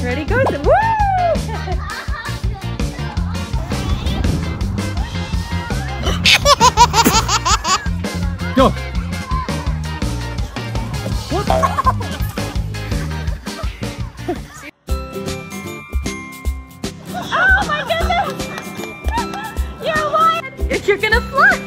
Ready, go! Woo! Go! Oh my goodness! You're wild! You're gonna fly!